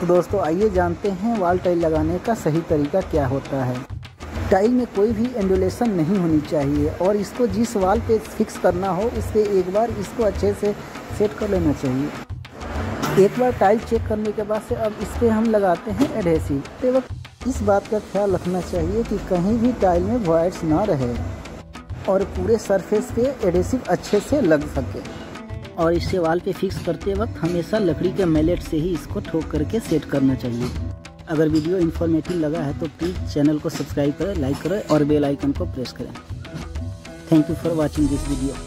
तो दोस्तों आइए जानते हैं वॉल टाइल लगाने का सही तरीका क्या होता है। टाइल में कोई भी एंडुलेशन नहीं होनी चाहिए और इसको जिस वॉल पे फिक्स करना हो उससे एक बार इसको अच्छे से सेट कर लेना चाहिए। एक बार टाइल चेक करने के बाद से अब इस पर हम लगाते हैं एडहेसिव। तो वक्त इस बात का ख्याल रखना चाहिए कि कहीं भी टाइल में वॉइड्स ना रहे और पूरे सरफेस पे एडहेसिव अच्छे से लग सके। और इसे वॉल पे फिक्स करते वक्त हमेशा लकड़ी के मैलेट से ही इसको ठोक करके सेट करना चाहिए। अगर वीडियो इन्फॉर्मेटिव लगा है तो प्लीज़ चैनल को सब्सक्राइब करें, लाइक करें और बेल आइकन को प्रेस करें। Thank you for watching this video.